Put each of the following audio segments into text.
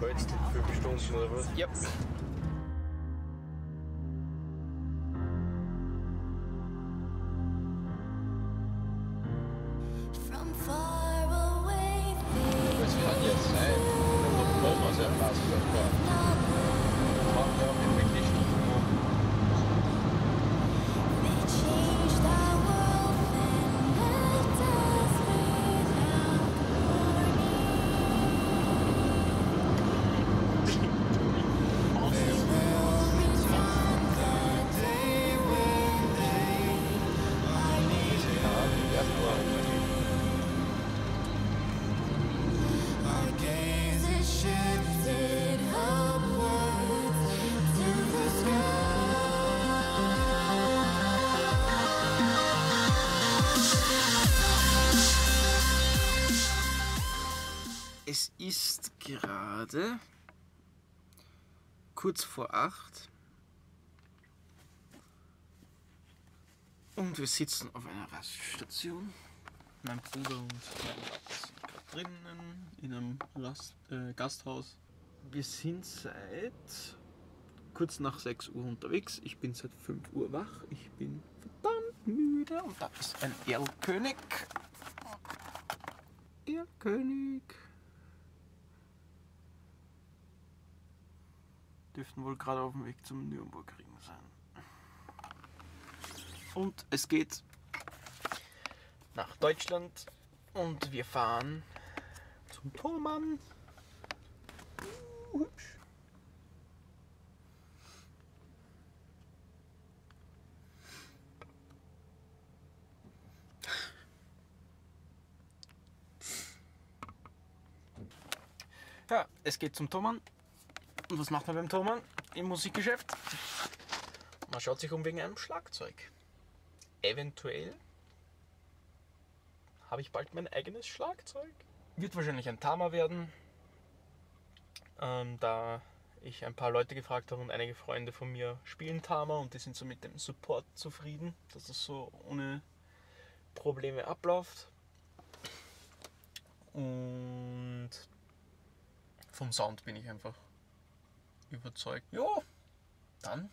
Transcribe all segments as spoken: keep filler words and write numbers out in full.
das Holz fünf Stunden oder was? Yep. Das kann jetzt sein, da brauchen wir sehr fast das war. Das macht ja es ist gerade kurz vor acht und wir sitzen auf einer Raststation. Mein Bruder und mein Vater sind gerade drinnen in einem Rast, äh, Gasthaus. Wir sind seit kurz nach sechs Uhr unterwegs. Ich bin seit fünf Uhr wach. Ich bin verdammt müde. Und da ist ein Erlkönig. Erlkönig. Dürften wohl gerade auf dem Weg zum Nürnbergring sein. Und es geht nach Deutschland und wir fahren zum Thomann. Hübsch. Ja, es geht zum Thomann. Und was macht man beim Thomann im Musikgeschäft? Man schaut sich um wegen einem Schlagzeug. Eventuell habe ich bald mein eigenes Schlagzeug. Wird wahrscheinlich ein Tama werden. Ähm, da ich ein paar Leute gefragt habe und einige Freunde von mir spielen Tama und die sind so mit dem Support zufrieden, dass das so ohne Probleme abläuft. Und vom Sound bin ich einfach überzeugt. Jo, dann.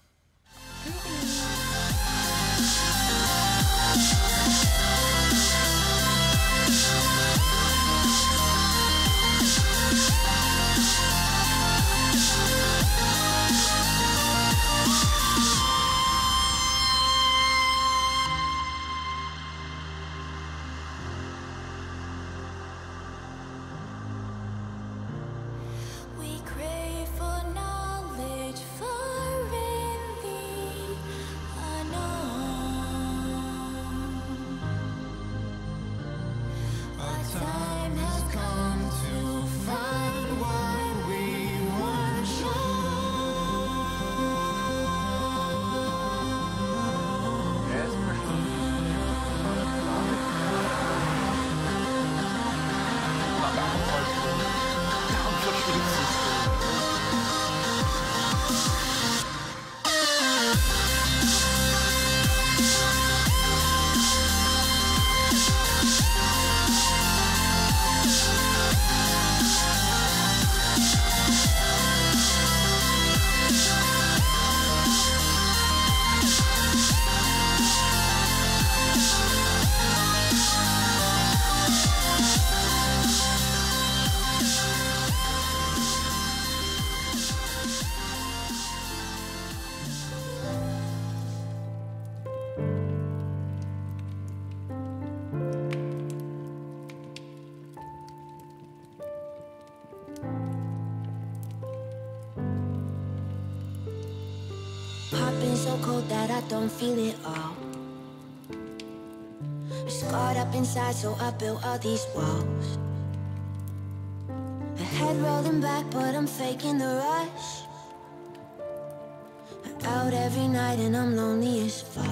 So cold that I don't feel it all. I'm scarred up inside, so I built all these walls. My head rolling back, but I'm faking the rush. I'm out every night and I'm lonely as fuck.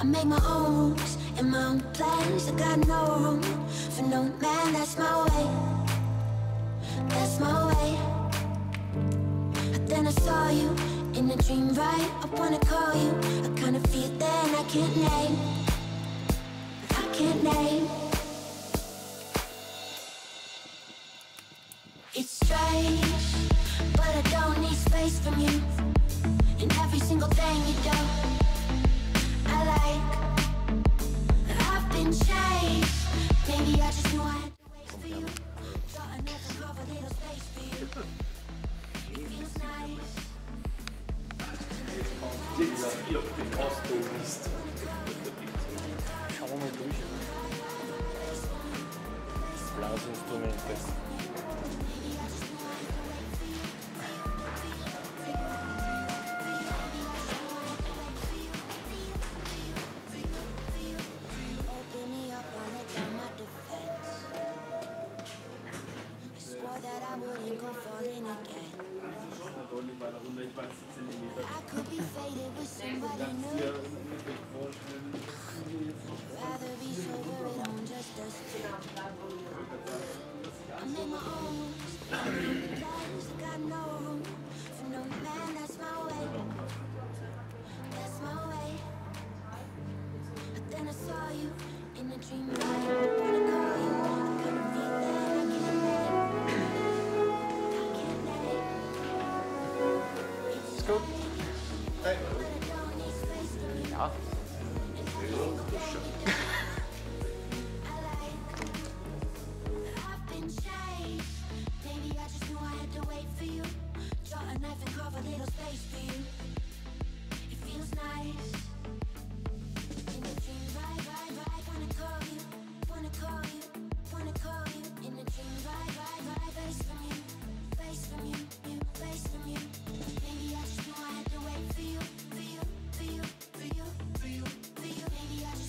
I make my own rules and my own plans. I got no room for no man, that's my way. That's my way. But then I saw you in a dream, right? I wanna call you. I kinda feel that I can't name. I can't name. praise from you in every single thing you do. I like I've been chased. Maybe I just knew I had to wait for you. Thought I'd never have a little space for you. It feels nice. Ihr auf den Osten ist. Schauen wir mal durch. Blasinstrumente. Ist gut. Hey. Ja. Maybe I just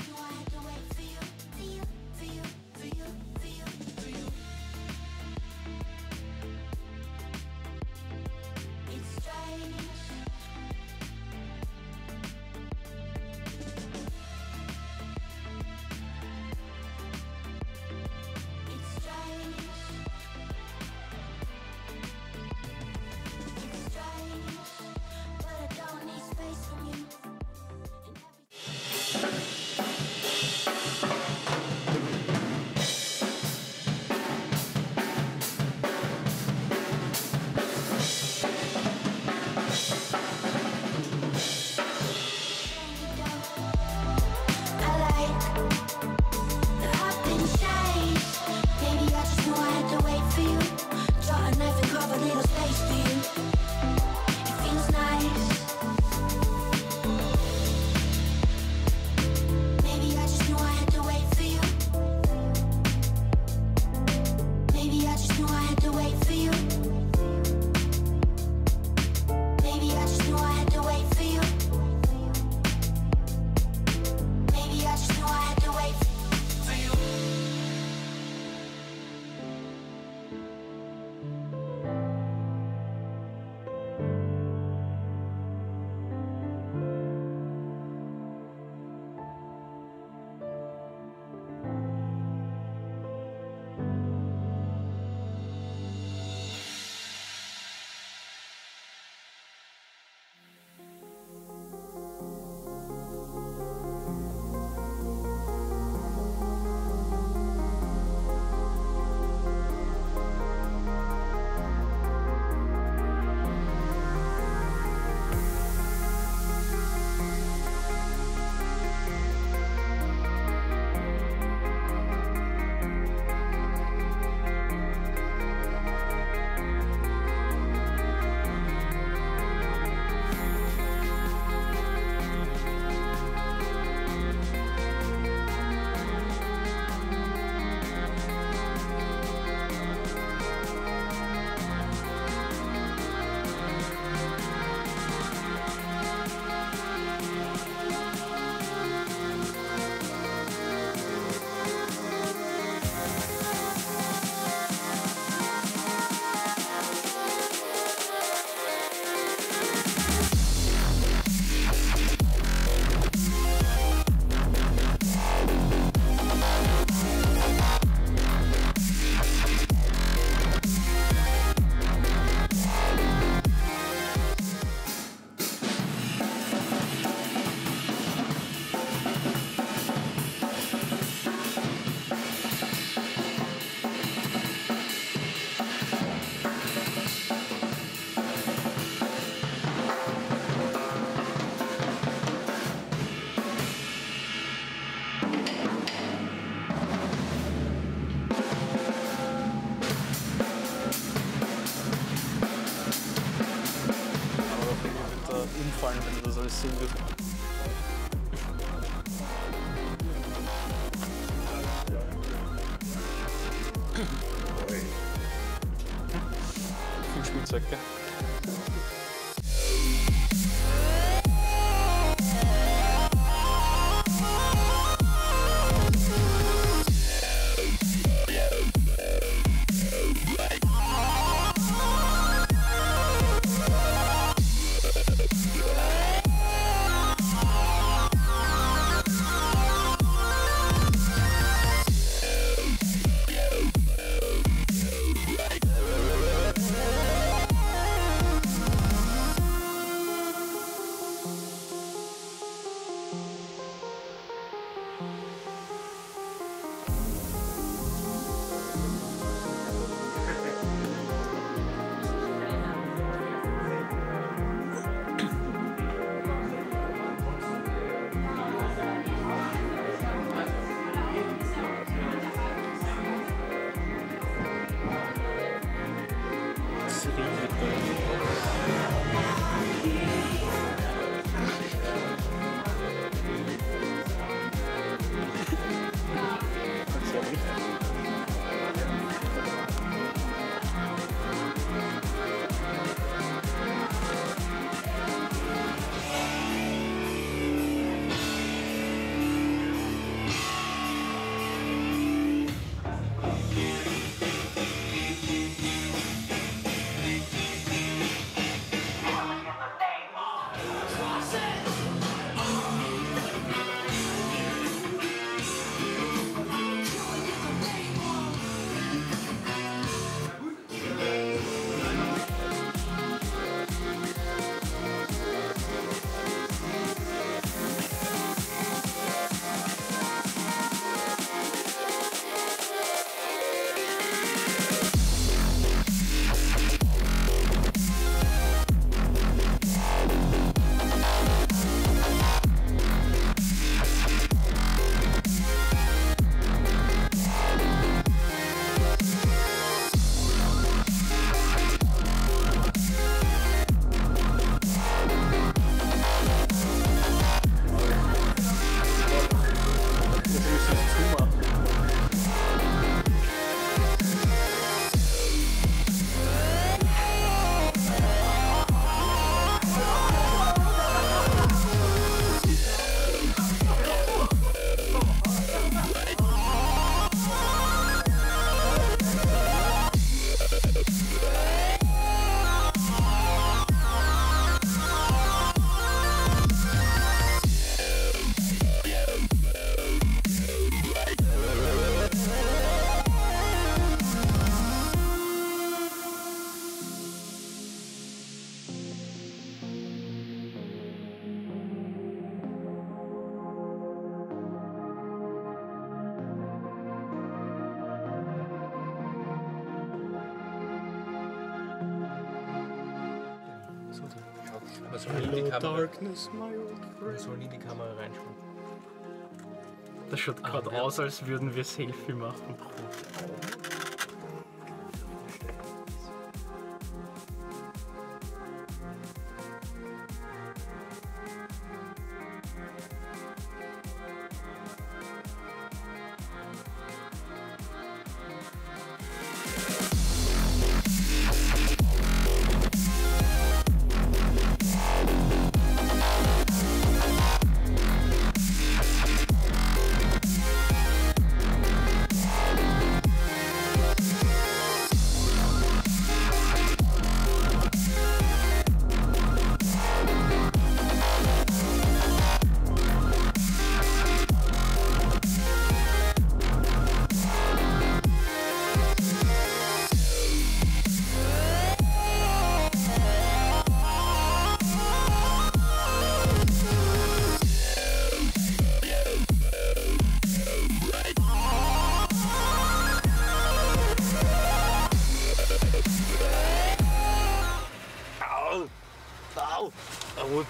knew I had to wait. umfallen, wenn du das alles sehen wirst. Viel Spielzeug, gell? Man soll nie in die Kamera, soll nie die Kamera reinschauen. Das schaut gerade ah, aus, als würden wir Selfie machen.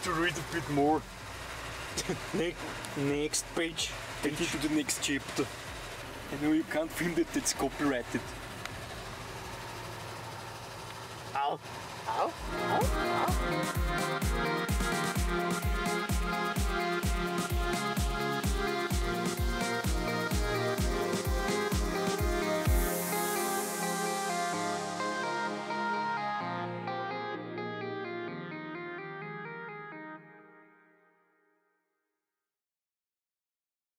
To read a bit more. next, next page. Take you to the next chapter. I know you can't film that, it's copyrighted. Ow! auf, auf, auf, auf.